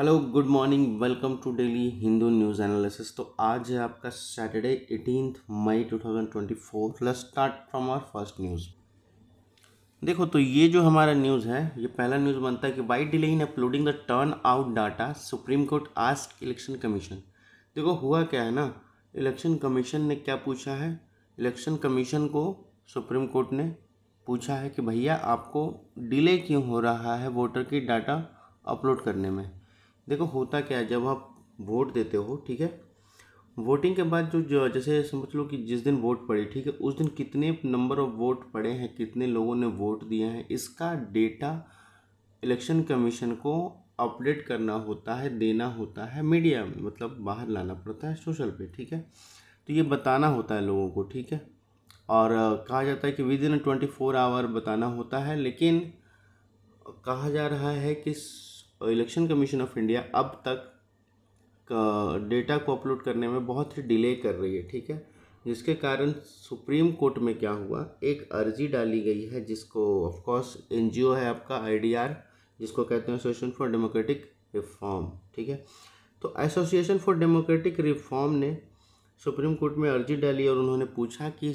Hello good morning, welcome to daily Hindu news analysis. तो आज है आपका सैटरडे 18 मई 2024। Let's start from our first news. देखो तो ये जो हमारा न्यूज़ है, ये पहला न्यूज़ बनता है कि why delay in uploading the turn out data, supreme court ask election commission. देखो हुआ क्या है ना, इलेक्शन कमीशन ने क्या पूछा है, इलेक्शन कमीशन को सुप्रीम कोर्ट ने पूछा है कि भैया आपको डिले क्यों हो रहा है वोटर की डाटा अपलोड करने में। देखो होता क्या है, जब आप वोट देते हो, ठीक है, वोटिंग के बाद जो जैसे समझ लो कि जिस दिन वोट पड़ी, ठीक है, उस दिन कितने नंबर ऑफ वोट पड़े हैं, कितने लोगों ने वोट दिए हैं, इसका डेटा इलेक्शन कमीशन को अपडेट करना होता है, देना होता है मीडिया में, मतलब बाहर लाना पड़ता है सोशल पे, ठीक है। तो ये बताना होता है लोगों को, ठीक है, और कहा जाता है कि विद इन 24 आवर बताना होता है। लेकिन कहा जा रहा है कि इलेक्शन कमीशन ऑफ इंडिया अब तक डेटा को अपलोड करने में बहुत ही डिले कर रही है, ठीक है, जिसके कारण सुप्रीम कोर्ट में क्या हुआ, एक अर्जी डाली गई है, जिसको ऑफकोर्स NGO है आपका IDR, जिसको कहते हैं एसोसिएशन फॉर डेमोक्रेटिक रिफॉर्म, ठीक है। तो एसोसिएशन फॉर डेमोक्रेटिक रिफॉर्म ने सुप्रीम कोर्ट में अर्जी डाली और उन्होंने पूछा कि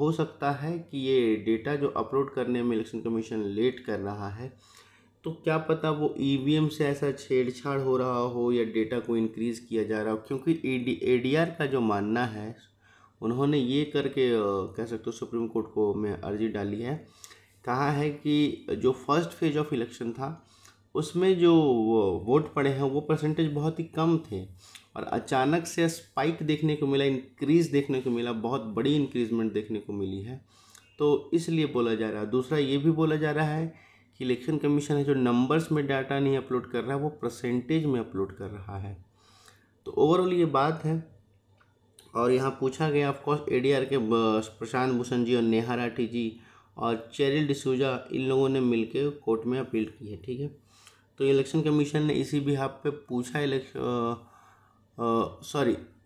हो सकता है कि ये डेटा जो अपलोड करने में इलेक्शन कमीशन लेट कर रहा है, तो क्या पता वो EVM से ऐसा छेड़छाड़ हो रहा हो या डेटा को इंक्रीज़ किया जा रहा हो, क्योंकि ADR का जो मानना है, उन्होंने ये करके कह सकते हो सुप्रीम कोर्ट को में अर्जी डाली है, कहा है कि जो फर्स्ट फेज ऑफ इलेक्शन था उसमें जो वोट पड़े हैं वो परसेंटेज बहुत ही कम थे, और अचानक से स्पाइक देखने को मिला, इंक्रीज़ देखने को मिला, बहुत बड़ी इंक्रीजमेंट देखने को मिली है, तो इसलिए बोला जा रहा है। दूसरा ये भी बोला जा रहा है कि इलेक्शन कमीशन है जो नंबर्स में डाटा नहीं अपलोड कर रहा है, वो परसेंटेज में अपलोड कर रहा है। तो ओवरऑल ये बात है। और यहाँ पूछा गया ऑफकोर्स ADR के प्रशांत भूषण जी और नेहा राठी जी और चेरिल डिसूजा, इन लोगों ने मिलकर कोर्ट में अपील की है, ठीक है। तो इलेक्शन कमीशन ने इसी बिहाफ पे पूछा,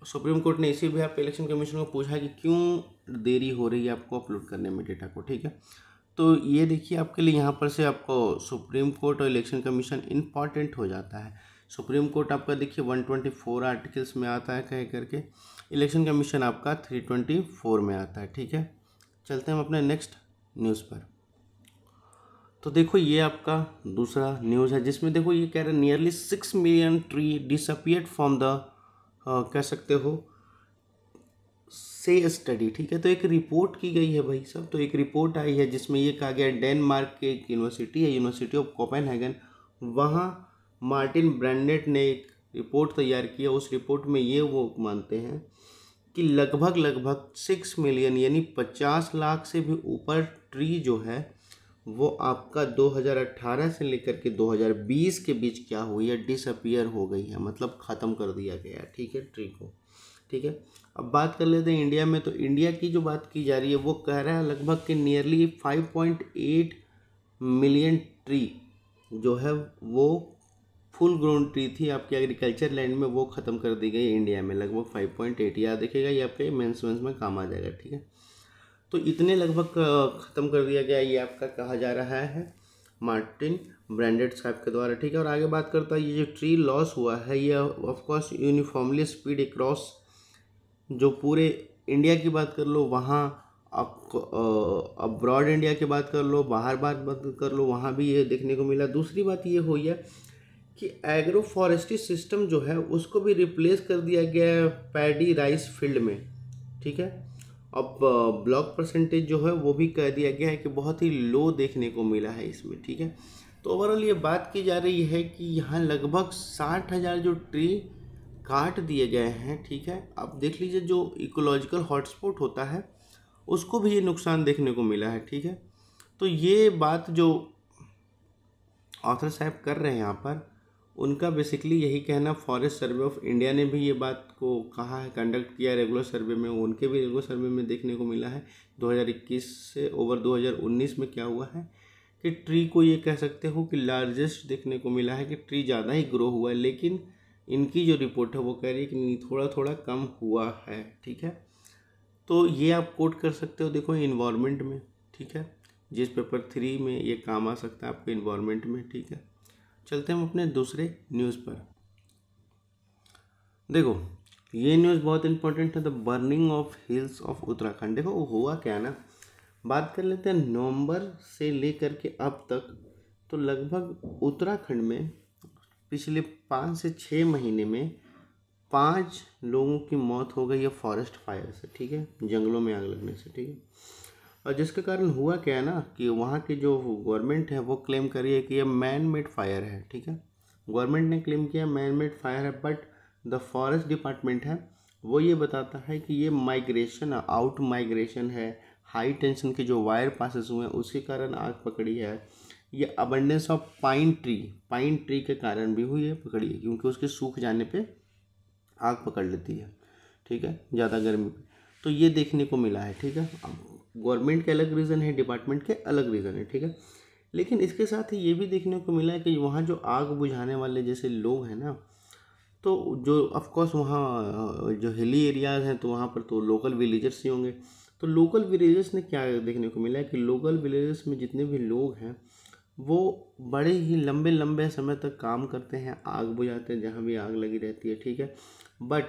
सुप्रीम कोर्ट ने इसी बिहाफ पे इलेक्शन कमीशन को पूछा कि क्यों देरी हो रही है आपको अपलोड करने में डेटा को, ठीक है। तो ये देखिए आपके लिए यहाँ पर से आपको सुप्रीम कोर्ट और इलेक्शन कमीशन इम्पॉर्टेंट हो जाता है। सुप्रीम कोर्ट आपका देखिए 124 आर्टिकल्स में आता है कह करके, इलेक्शन कमीशन आपका 324 में आता है, ठीक है। चलते हैं हम अपने नेक्स्ट न्यूज़ पर। तो देखो ये आपका दूसरा न्यूज़ है, जिसमें देखो ये कह रहे हैं nearly 6 million tree disappeared from the कह सकते हो से स्टडी, ठीक है। तो एक रिपोर्ट की गई है भाई साहब, तो एक रिपोर्ट आई है जिसमें ये कहा गया, डेनमार्क के एक यूनिवर्सिटी है, यूनिवर्सिटी ऑफ कोपेनहेगन, वहाँ मार्टिन ब्रांडेड ने एक रिपोर्ट तैयार किया। उस रिपोर्ट में ये वो मानते हैं कि लगभग 6 मिलियन यानी 50 लाख से भी ऊपर ट्री जो है वो आपका 2018 से लेकर के 2020 के बीच क्या हुई है, डिसअपियर हो गई है, मतलब ख़त्म कर दिया गया, ठीक है, ट्री को, ठीक है। अब बात कर लेते हैं इंडिया में। तो इंडिया की जो बात की जा रही है वो कह रहा है लगभग कि नियरली 5.8 मिलियन ट्री जो है वो फुल ग्रोन ट्री थी आपके एग्रीकल्चर लैंड में, वो ख़त्म कर दी गई इंडिया में, लगभग 5.8। याद रखिएगा ये आपके मेंस में काम आ जाएगा, ठीक है। तो इतने लगभग ख़त्म कर दिया गया, ये आपका कहा जा रहा है मार्टिन ब्रांडेड साहब के द्वारा, ठीक है। और आगे बात करता है, ये जो ट्री लॉस हुआ है ये ऑफकोर्स यूनिफॉर्मली स्पीड अक्रॉस जो पूरे इंडिया की बात कर लो, वहाँ आपको अब्रॉड इंडिया की बात कर लो, बाहर बात कर लो, वहाँ भी ये देखने को मिला। दूसरी बात ये हुई है कि एग्रो फॉरेस्ट्री सिस्टम जो है उसको भी रिप्लेस कर दिया गया है पैडी राइस फील्ड में, ठीक है। अब ब्लॉक परसेंटेज जो है वो भी कह दिया गया है कि बहुत ही लो देखने को मिला है इसमें, ठीक है। तो ओवरऑल ये बात की जा रही है कि यहाँ लगभग 60,000 जो ट्री काट दिए गए हैं, ठीक है। अब देख लीजिए जो इकोलॉजिकल हॉटस्पॉट होता है उसको भी ये नुकसान देखने को मिला है, ठीक है। तो ये बात जो ऑथर साहब कर रहे हैं यहाँ पर, उनका बेसिकली यही कहना, फॉरेस्ट सर्वे ऑफ इंडिया ने भी ये बात को कहा है, कंडक्ट किया रेगुलर सर्वे में, उनके भी रेगुलर सर्वे में देखने को मिला है 2021 से ओवर 2019 में क्या हुआ है कि ट्री को ये कह सकते हो कि लार्जेस्ट देखने को मिला है, कि ट्री ज़्यादा ही ग्रो हुआ है, लेकिन इनकी जो रिपोर्ट है वो कह रही है कि थोड़ा थोड़ा कम हुआ है, ठीक है। तो ये आप कोट कर सकते हो देखो इन्वायरमेंट में, ठीक है, जिस पेपर 3 में ये काम आ सकता है आपके इन्वायरमेंट में, ठीक है। चलते हम अपने दूसरे न्यूज़ पर। देखो ये न्यूज़ बहुत इंपॉर्टेंट है, the burning of hills of Uttarakhand. देखो वो हुआ क्या ना, बात कर लेते हैं नवंबर से लेकर के अब तक, तो लगभग उत्तराखंड में पिछले 5 से 6 महीने में 5 लोगों की मौत हो गई है फॉरेस्ट फायर से, ठीक है, जंगलों में आग लगने से, ठीक है। और जिसके कारण हुआ क्या है ना कि वहाँ की जो गवर्नमेंट है वो क्लेम कर रही है कि ये मैन मेड फायर है, ठीक है, गवर्नमेंट ने क्लेम किया मैन मेड फायर है, बट द फॉरेस्ट डिपार्टमेंट है वो ये बताता है कि ये माइग्रेशन, आउट माइग्रेशन है, हाई टेंशन के जो वायर पासेस हुए हैं उसके कारण आग पकड़ी है, ये अबंडेंस ऑफ पाइन ट्री के कारण भी हुई है, पकड़ी है, क्योंकि उसके सूख जाने पे आग पकड़ लेती है, ठीक है, ज़्यादा गर्मी पे, तो ये देखने को मिला है, ठीक है। गवर्नमेंट के अलग रीज़न है, डिपार्टमेंट के अलग रीज़न है, ठीक है। लेकिन इसके साथ ही ये भी देखने को मिला है कि वहाँ जो आग बुझाने वाले जैसे लोग हैं ना, तो जो ऑफकोर्स वहाँ जो हिली एरियाज़ हैं तो वहाँ पर तो लोकल विलेजर्स ही होंगे, तो लोकल विलेजेस ने क्या देखने को मिला है कि लोकल विलेजेस में जितने भी लोग हैं वो बड़े ही लंबे लंबे समय तक काम करते हैं, आग बुझाते हैं जहाँ भी आग लगी रहती है, ठीक है, बट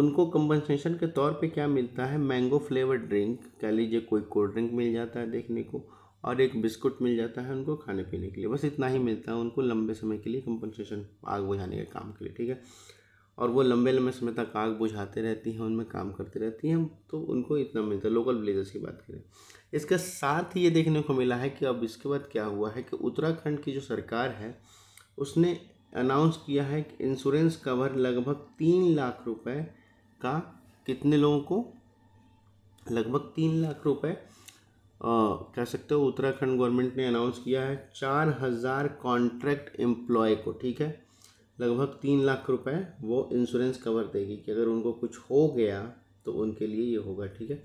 उनको कंपनसेशन के तौर पे क्या मिलता है, मैंगो फ्लेवर ड्रिंक कह लीजिए, कोई कोल्ड ड्रिंक मिल जाता है देखने को, और एक बिस्कुट मिल जाता है उनको खाने पीने के लिए, बस इतना ही मिलता है उनको लंबे समय के लिए कंपनसेशन आग बुझाने के काम के लिए, ठीक है। और वो लंबे लंबे समय तक आग बुझाते रहती हैं, उनमें काम करते रहती हैं, तो उनको इतना मिलता है, लोकल विलेजर्स की बात करें। इसके साथ ही ये देखने को मिला है कि अब इसके बाद क्या हुआ है कि उत्तराखंड की जो सरकार है उसने अनाउंस किया है कि इंश्योरेंस कवर लगभग 3 लाख रुपए का कितने लोगों को, लगभग 3 लाख रुपये कह सकते हो उत्तराखंड गवर्नमेंट ने अनाउंस किया है 4000 कॉन्ट्रैक्ट एम्प्लॉय को, ठीक है, लगभग 3 लाख रुपए वो इंश्योरेंस कवर देगी कि अगर उनको कुछ हो गया तो उनके लिए ये होगा, ठीक है।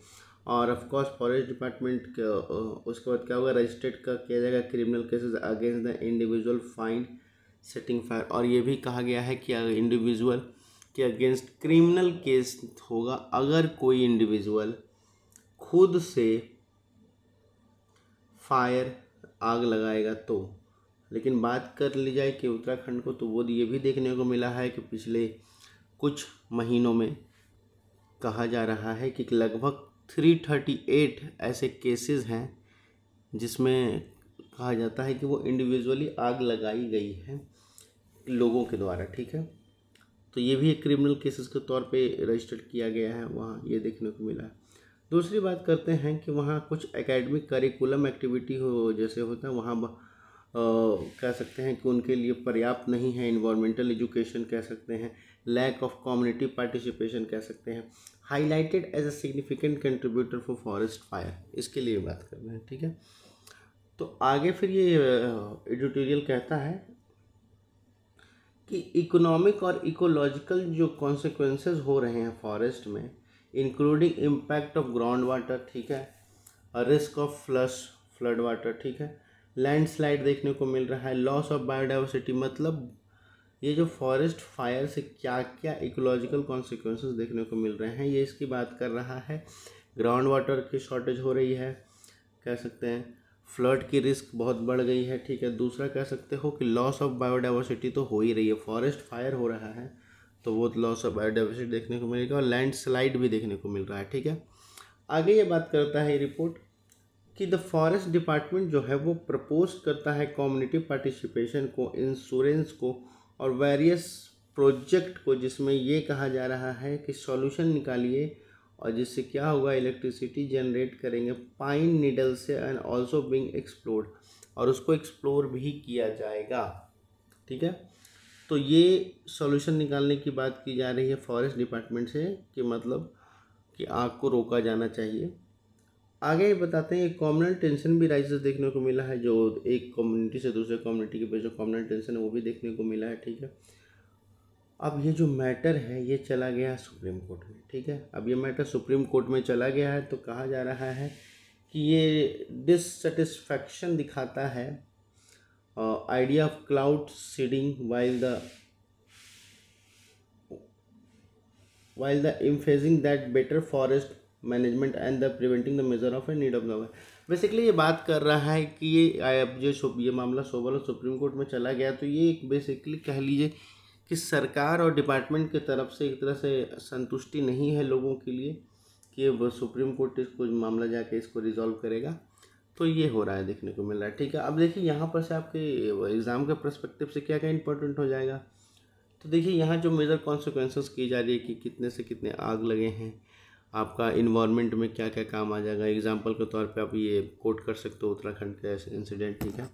और ऑफकोर्स फॉरेस्ट डिपार्टमेंट उसके बाद क्या होगा, रजिस्टर्ड का किया जाएगा criminal cases against the individual find setting fire, और ये भी कहा गया है कि इंडिविजुअल के अगेंस्ट क्रिमिनल केस होगा अगर कोई इंडिविजुअल खुद से फायर आग लगाएगा तो। लेकिन बात कर ली जाए कि उत्तराखंड को, तो वो ये भी देखने को मिला है कि पिछले कुछ महीनों में कहा जा रहा है कि लगभग 338 ऐसे केसेस हैं जिसमें कहा जाता है कि वो इंडिविजुअली आग लगाई गई है लोगों के द्वारा, ठीक है, तो ये भी एक क्रिमिनल केसेस के तौर पे रजिस्टर्ड किया गया है, वहाँ ये देखने को मिला है। दूसरी बात करते हैं कि वहाँ कुछ एकेडमिक करिकुलम एक्टिविटी हो जैसे होता है, वहाँ कह सकते हैं कि उनके लिए पर्याप्त नहीं है, इन्वायरमेंटल एजुकेशन कह सकते हैं, लैक ऑफ कम्युनिटी पार्टिसिपेशन कह सकते हैं, highlighted as a significant contributor for forest fire, इसके लिए बात कर रहे हैं, ठीक है। तो आगे फिर ये एडिटोरियल कहता है कि इकोनॉमिक और इकोलॉजिकल जो कॉन्सिक्वेंसेज हो रहे हैं फॉरेस्ट में, including impact of ground water, ठीक है, रिस्क ऑफ फ्लड वाटर, ठीक है, लैंडस्लाइड देखने को मिल रहा है, लॉस ऑफ बायोडाइवर्सिटी, मतलब ये जो फॉरेस्ट फायर से क्या क्या इकोलॉजिकल कॉन्सिक्वेंसेस देखने को मिल रहे हैं, ये इसकी बात कर रहा है। ग्राउंड वाटर की शॉर्टेज हो रही है, कह सकते हैं फ्लड की रिस्क बहुत बढ़ गई है, ठीक है। दूसरा कह सकते हो कि लॉस ऑफ बायोडाइवर्सिटी तो हो ही रही है, फॉरेस्ट फायर हो रहा है तो वो लॉस ऑफ बायोडाइवर्सिटी देखने को मिलेगा, और लैंडस्लाइड भी देखने को मिल रहा है, ठीक है। आगे ये बात करता है रिपोर्ट कि द फॉरेस्ट डिपार्टमेंट जो है वो प्रपोज करता है कम्युनिटी पार्टिसिपेशन को, इंश्योरेंस को, और वेरियस प्रोजेक्ट को, जिसमें ये कहा जा रहा है कि सॉल्यूशन निकालिए और जिससे क्या होगा, इलेक्ट्रिसिटी जनरेट करेंगे पाइन नीडल से, एंड आल्सो बीइंग एक्सप्लोर्ड, और उसको एक्सप्लोर भी किया जाएगा, ठीक है। तो ये सॉल्यूशन निकालने की बात की जा रही है फॉरेस्ट डिपार्टमेंट से कि मतलब कि आग को रोका जाना चाहिए। आगे बताते हैं कॉम्युनल टेंशन भी राइजेस देखने को मिला है, जो एक कम्युनिटी से दूसरे कम्युनिटी के बीच जो कॉम्युनल टेंशन है वो भी देखने को मिला है, ठीक है। अब ये जो मैटर है ये चला गया है सुप्रीम कोर्ट में, ठीक है, अब ये मैटर सुप्रीम कोर्ट में चला गया है, तो कहा जा रहा है कि ये डिससेटिस्फैक्शन दिखाता है idea of cloud seeding while the emphasising that better forest management and the preventing the major of a need of the basically ये बात कर रहा है कि ये मामला सोबल सुप्रीम कोर्ट में चला गया, तो ये एक बेसिकली कह लीजिए कि सरकार और डिपार्टमेंट की तरफ से एक तरह से संतुष्टि नहीं है लोगों के लिए कि वो सुप्रीम कोर्ट इसको मामला जाके इसको रिजॉल्व करेगा, तो ये हो रहा है, देखने को मिल रहा है। ठीक है, अब देखिए यहाँ पर से आपके एग्ज़ाम के पर्सपेक्टिव से क्या क्या इंपॉर्टेंट हो जाएगा। तो देखिए यहाँ जो मेजर कॉन्सिक्वेंसेस की जा रही है कि कितने से कितने आग लगे हैं, आपका इन्वायरमेंट में क्या क्या काम आ जाएगा। एग्जाम्पल के तौर पे आप ये कोट कर सकते हो उत्तराखंड का इंसिडेंट। ठीक है,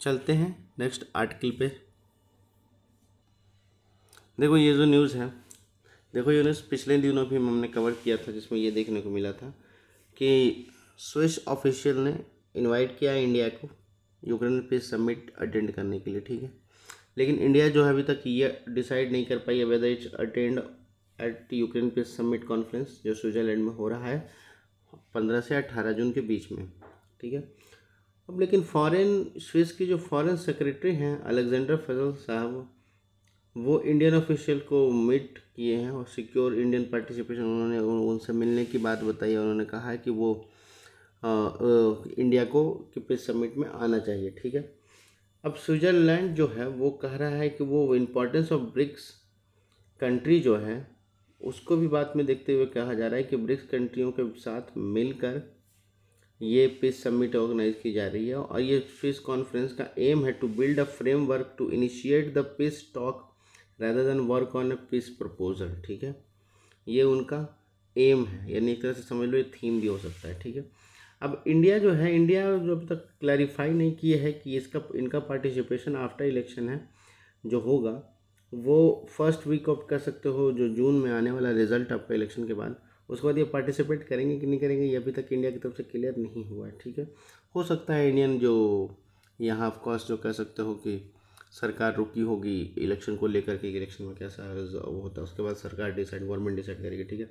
चलते हैं नेक्स्ट आर्टिकल पे। देखो ये जो न्यूज़ है, देखो ये न्यूज़ पिछले दिनों भी हमने कवर किया था, जिसमें ये देखने को मिला था कि स्विस ऑफिशियल ने इन्वाइट किया है इंडिया को यूक्रेन पीस समिट अटेंड करने के लिए। ठीक है, लेकिन इंडिया जो है अभी तक ये डिसाइड नहीं कर पाई है whether it's attend at Ukraine peace summit conference जो स्विट्ज़रलैंड में हो रहा है 15 से 18 जून के बीच में। ठीक है, अब लेकिन स्विस की जो फॉरेन सेक्रेटरी हैं अलेक्जेंडर फजल साहब, वो इंडियन ऑफिशियल को मीट किए हैं और सिक्योर इंडियन पार्टिसिपेशन उन्होंने उनसे मिलने की बात बताई है। उन्होंने कहा है कि वो इंडिया को पीस समिट में आना चाहिए। ठीक है, अब स्विट्ज़रलैंड जो है वो कह रहा है कि वो इम्पोर्टेंस ऑफ ब्रिक्स कंट्री जो है उसको भी बात में देखते हुए कहा जा रहा है कि ब्रिक्स कंट्रियों के साथ मिलकर ये पीस समिट ऑर्गेनाइज की जा रही है, और ये पीस कॉन्फ्रेंस का एम है to build a framework to initiate the peace talk rather than work on a peace proposal. ठीक है, ये उनका एम है, यानी एक तरह से समझ लो ये थीम भी हो सकता है। ठीक है, अब इंडिया जो अब तक क्लैरिफाई नहीं किया है कि इनका पार्टिसिपेशन आफ्टर इलेक्शन है जो होगा वो फर्स्ट वीक ऑफ कर सकते हो, जो जून में आने वाला रिजल्ट आपका इलेक्शन के बाद, उसके बाद ये पार्टिसिपेट करेंगे कि नहीं करेंगे ये अभी तक इंडिया की तरफ से क्लियर नहीं हुआ है। ठीक है, हो सकता है इंडियन जो यहाँ ऑफकोर्स जो कह सकते हो कि सरकार रुकी होगी इलेक्शन को लेकर के, इलेक्शन में कैसा होता है उसके बाद गवर्नमेंट डिसाइड करेगी। ठीक है,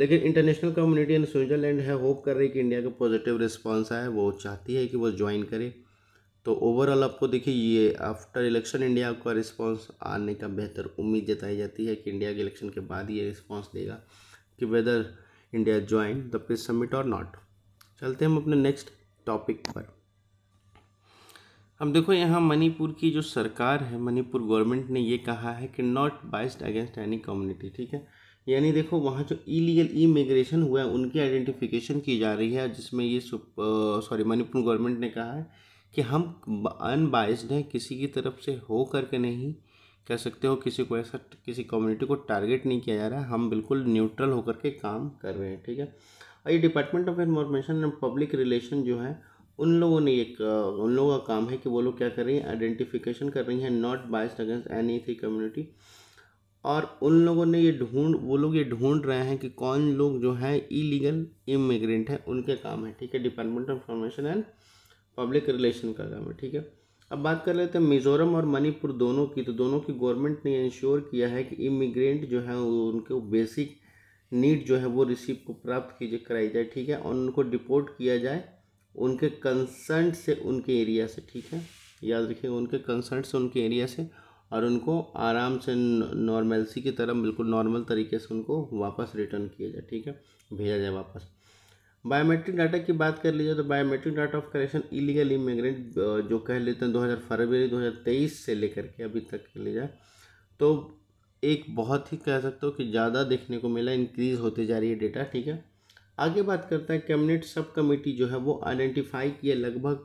लेकिन इंटरनेशनल कम्युनिटी एंड स्विट्ज़रलैंड है होप कर रही है कि इंडिया का पॉजिटिव रिस्पांस आए, वो चाहती है कि वो ज्वाइन करे। तो ओवरऑल आपको देखिए ये आफ्टर इलेक्शन इंडिया का रिस्पांस आने का बेहतर उम्मीद जताई जाती है कि इंडिया के इलेक्शन के बाद ये रिस्पांस देगा कि whether India join the peace summit और नॉट। चलते हैं हम अपने नेक्स्ट टॉपिक पर। हम देखो यहाँ मणिपुर की जो सरकार है, मणिपुर गवर्नमेंट ने ये कहा है कि not biased against any community. ठीक है, यानी देखो वहाँ जो इलीगल इमिग्रेशन हुआ है उनकी आइडेंटिफिकेशन की जा रही है, जिसमें ये मणिपुर गवर्नमेंट ने कहा है कि हम अनबाइस्ड हैं, किसी की तरफ से हो करके नहीं कह सकते हो, किसी को ऐसा किसी कम्युनिटी को टारगेट नहीं किया जा रहा है, हम बिल्कुल न्यूट्रल होकर के काम कर रहे हैं। ठीक है, और ये department of information and public relation जो है उन लोगों का काम है कि वो लोग क्या कर रही हैं, आइडेंटिफिकेशन कर रही हैं not biased against any three community, और उन लोगों ने ये ढूंढ रहे हैं कि कौन लोग जो हैं इलीगल इमिग्रेंट हैं, उनके काम है। ठीक है, department of information and public relation का काम है। ठीक है, अब बात कर लेते हैं मिज़ोरम और मणिपुर दोनों की। तो दोनों की गवर्नमेंट ने इंश्योर किया है कि इमिग्रेंट जो है उनके बेसिक नीड जो है वो रिसीव को प्राप्त कराई जाए। ठीक है, और उनको डिपोर्ट किया जाए उनके कंसर्ट से उनके एरिया से। ठीक है, याद रखिएगा उनके कंसर्ट से उनके एरिया से, और उनको आराम से नॉर्मलसी की तरह बिल्कुल नॉर्मल तरीके से उनको वापस रिटर्न किया जाए। ठीक है, भेजा जाए वापस। बायोमेट्रिक डाटा की बात कर लीजिए तो biometric data of collection illegal immigrant जो कह लेते हैं 2023 से लेकर के अभी तक के लिए जाए तो एक बहुत ही कह सकते हो कि ज़्यादा देखने को मिला, इंक्रीज़ होते जा रही है डेटा। ठीक है, आगे बात करता है कैबिनेट सब कमेटी जो है वो आइडेंटिफाई किए लगभग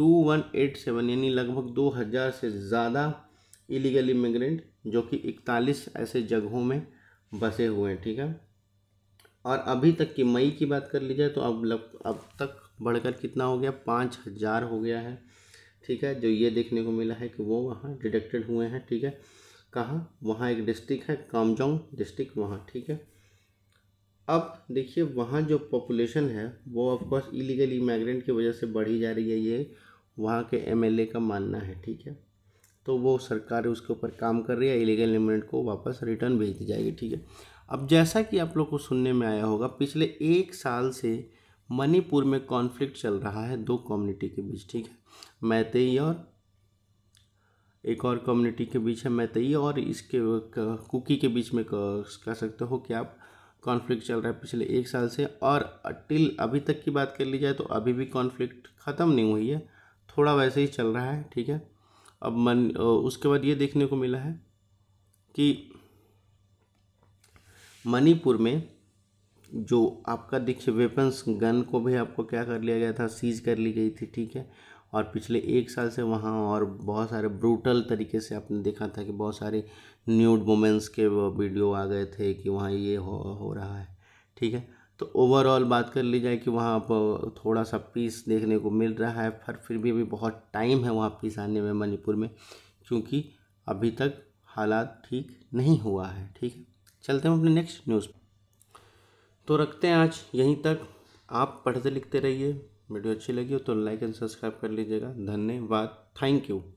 2187 यानी लगभग 2000 से ज़्यादा इलीगल इमिग्रेंट जो कि 41 ऐसे जगहों में बसे हुए हैं। ठीक है, और अभी तक की मई की बात कर ली जाए तो अब तक बढ़कर कितना हो गया, 5000 हो गया है। ठीक है, जो ये देखने को मिला है कि वो वहाँ डिटेक्टेड हुए हैं। ठीक है, कहाँ, वहाँ एक डिस्ट्रिक्ट है कामजोंग डिस्ट्रिक्ट वहाँ। ठीक है, अब देखिए वहाँ जो पॉपुलेशन है वो ऑफकोर्स इलीगल इमिग्रेंट की वजह से बढ़ी जा रही है, ये वहाँ के MLA का मानना है। ठीक है, तो वो सरकार उसके ऊपर काम कर रही है, इलीगल इमिग्रेंट को वापस रिटर्न भेज दी जाएगी। ठीक है, अब जैसा कि आप लोग को सुनने में आया होगा पिछले 1 साल से मणिपुर में कॉन्फ्लिक्ट चल रहा है 2 कम्युनिटी के बीच। ठीक है, मैतेई और एक और कम्युनिटी के बीच है, मैतेई और इसके कुकी के बीच में कह सकते हो कि आप कॉन्फ्लिक्ट चल रहा है पिछले एक साल से, और टिल अभी तक की बात कर ली जाए तो अभी भी कॉन्फ्लिक्ट ख़त्म नहीं हुई है, थोड़ा वैसे ही चल रहा है, ठीक है। अब उसके बाद ये देखने को मिला है कि मणिपुर में जो आपका देखिए वेपन्स गन को भी आपको क्या कर लिया गया था, सीज कर ली गई थी, ठीक है। और पिछले एक साल से वहाँ और बहुत सारे ब्रूटल तरीके से आपने देखा था कि बहुत सारे न्यूड मोमेंट्स के वीडियो आ गए थे कि वहाँ ये हो रहा है, ठीक है। तो ओवरऑल बात कर ली जाए कि वहाँ पर थोड़ा सा पीस देखने को मिल रहा है, पर फिर भी अभी बहुत टाइम है वहाँ पीस आने में मणिपुर में, क्योंकि अभी तक हालात ठीक नहीं हुआ है, ठीक है। चलते हैं अपने नेक्स्ट न्यूज़ तो रखते हैं आज यहीं तक। आप पढ़ते लिखते रहिए, वीडियो अच्छी लगी हो तो लाइक एंड सब्सक्राइब कर लीजिएगा। धन्यवाद, थैंक यू।